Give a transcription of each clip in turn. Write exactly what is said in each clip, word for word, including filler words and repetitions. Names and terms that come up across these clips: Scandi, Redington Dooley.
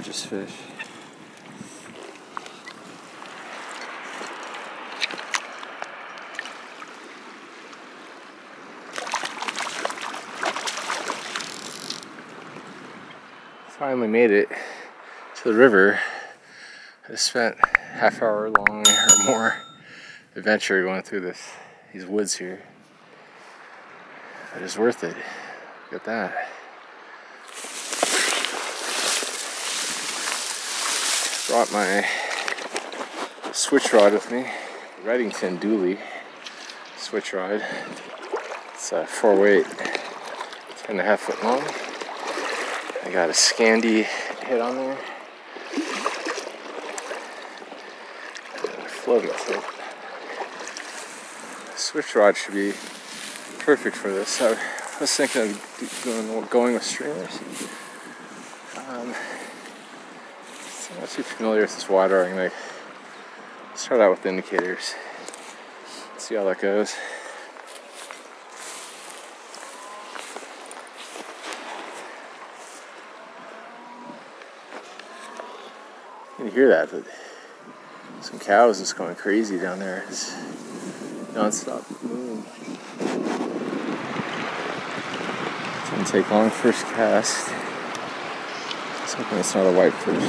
gorgeous fish. Finally made it to the river. I spent half hour long or more adventure going through this these woods here. But it's worth it. Look at that. Brought my switch rod with me, Redington Dooley switch rod. It's a four weight, ten and a half foot long. I got a Scandi head on there. Floating with it. Switch rod should be perfect for this. I was thinking of doing, going with streamers. Um, I'm not too familiar with this water. I'm gonna start out with the indicators. See how that goes. You can hear that, but some cows just going crazy down there. It's non-stop moving. It's gonna take long first cast. It's hoping it's not a whitefish.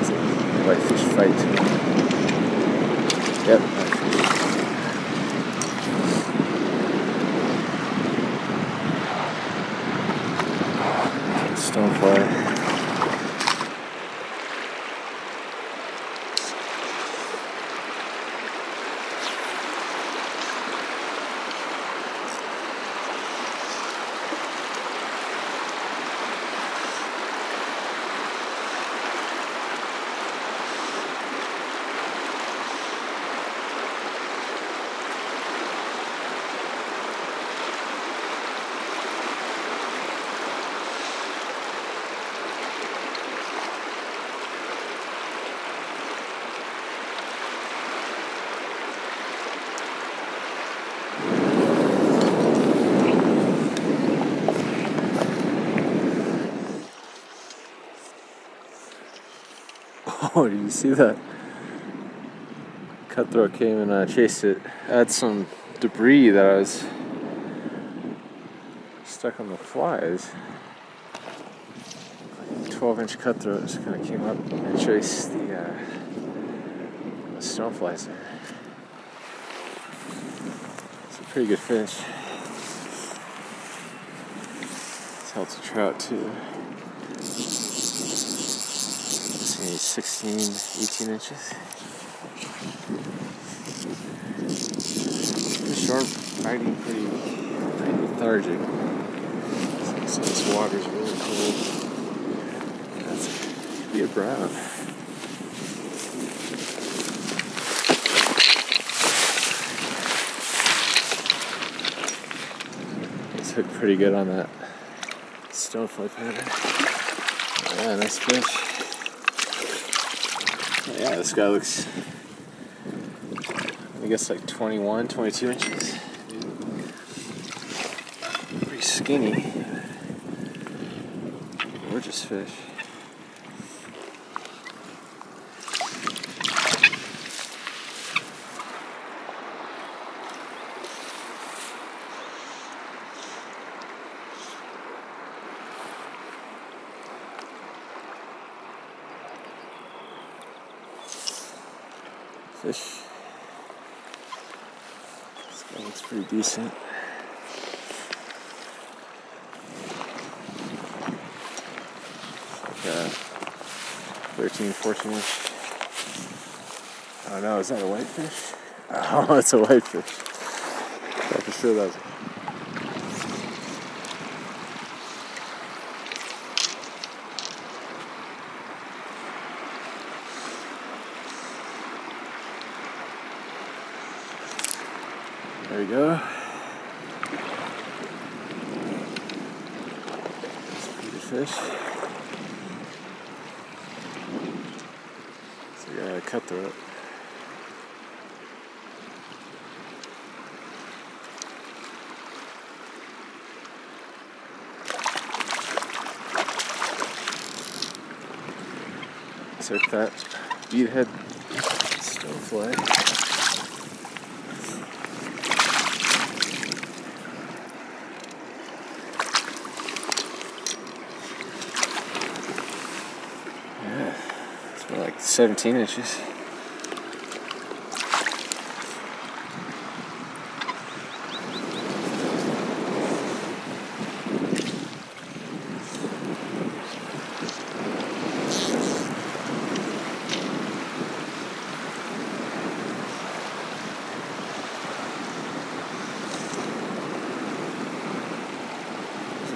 It's a whitefish fight. Yep. Stonefly. Oh, did you see that? Cutthroat came and uh, chased it. I had some debris that I was stuck on the flies. twelve inch cutthroat just kind of came up and chased the, uh, the stoneflies there. It's a pretty good fish. It's held to trout too. sixteen, eighteen inches. Fish sharp, biting pretty, pretty lethargic. So this water's really cold. That's could be a brown. It's hooked pretty good on that stonefly pattern. Yeah, nice fish. Yeah, this guy looks, I guess, like twenty-one, twenty-two inches. Pretty skinny. Gorgeous fish. Fish. This guy looks pretty decent. Like a thirteen, fourteen inch. I don't know, is that a whitefish? Oh, it's a whitefish. I for sure that was There we go. That's a pretty good fish. So we got a cutthroat. So that beadhead snowflake. Like seventeen inches.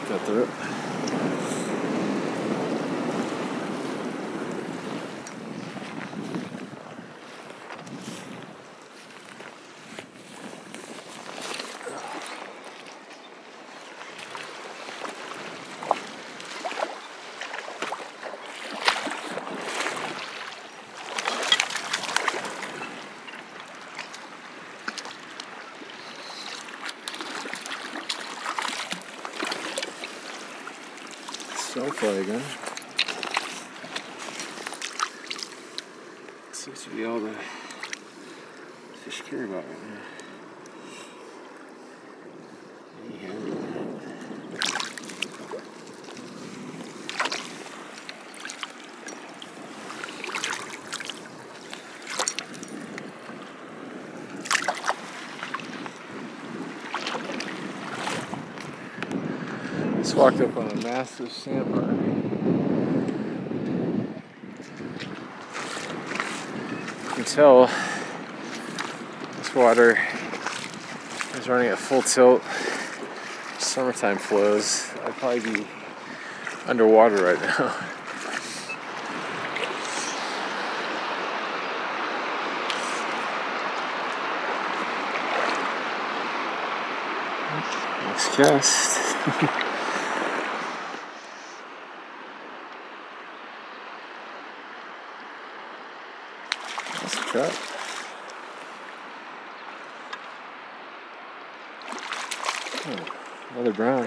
Got the rope. Snowfly again. Seems to be all the fish care about right now. Just walked up on a massive sandbar. You can tell this water is running at full tilt. Summertime flows. I'd probably be underwater right now. Next cast. That's a trap. Oh, another brown.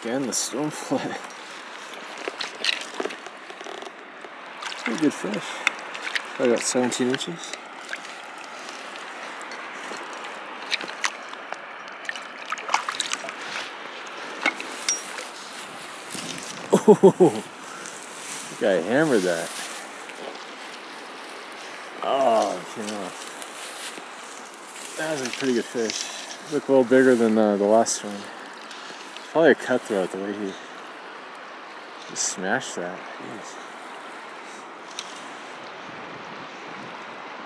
Again, the stonefly. Pretty good fish. Probably got seventeen inches. Oh, I think I hammered that. Oh, it came off. That was a pretty good fish. Looked a little bigger than uh, the last one. Probably a cutthroat the way he just smashed that. Jeez.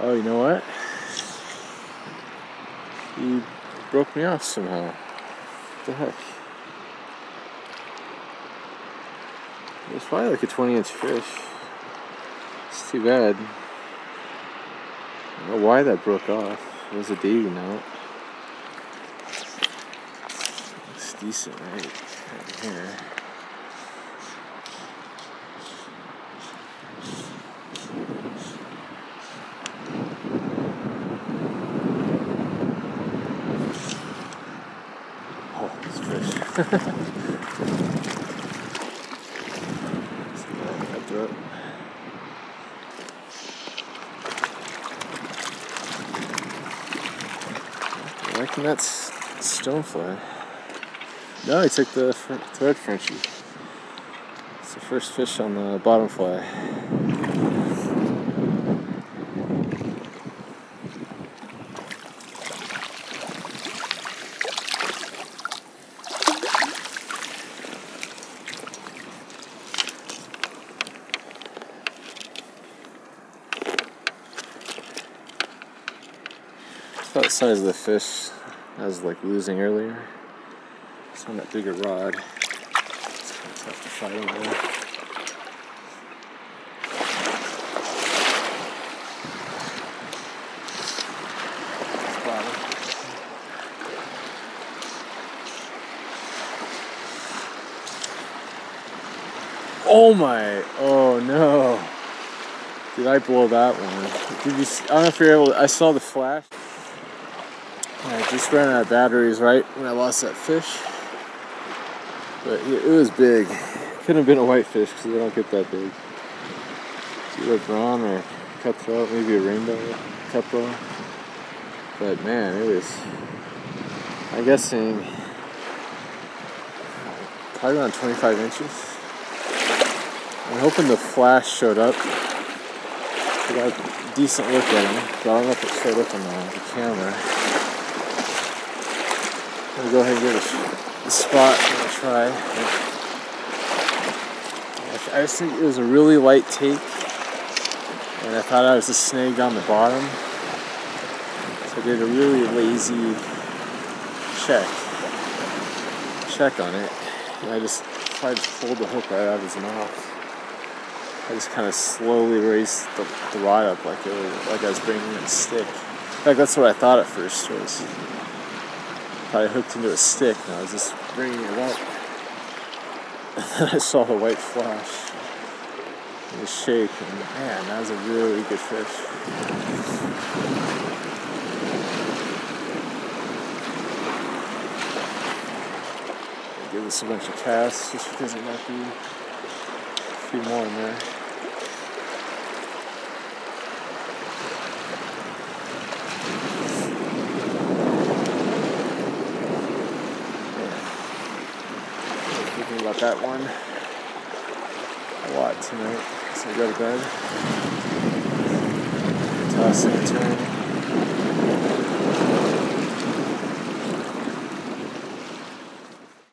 Oh, you know what? He broke me off somehow. What the heck? It was probably like a twenty inch fish. It's too bad. I don't know why that broke off. It was a digging out. Looks decent right, right here. Oh, it's fish. Up. I reckon that's stonefly. No, he took the thread Frenchie. It's the first fish on the bottom fly. About the size of the fish I was like losing earlier. It's on that bigger rod. It's kind of tough to fight over there. Oh my! Oh no! Did I blow that one? Did you? I don't know if you're able to. I saw the flash. I just ran out of batteries right when I lost that fish, but it was big. Couldn't have been a whitefish because they don't get that big. It's either brawn or cutthroat, maybe a rainbow cutthroat. But man, it was, I'm guessing, probably around twenty-five inches. I'm hoping the flash showed up. I got a decent look at him, but I don't know if it showed up on the, the camera. I'm gonna go ahead and give it a spot and a try. I just think it was a really light take, and I thought I was just snagged on the bottom. So I did a really lazy check, check on it, and I just tried to pull the hook right out of his mouth. I just kind of slowly raised the, the rod up like it was, like I was bringing in a stick. In fact, that's what I thought at first was. I hooked into a stick and I was just bringing it up. And then I saw the white flash and the shake, and man, that was a really good fish. I give this a bunch of casts just because it might be a few more in there. About that one a lot tonight, so I go to bed, toss and turn.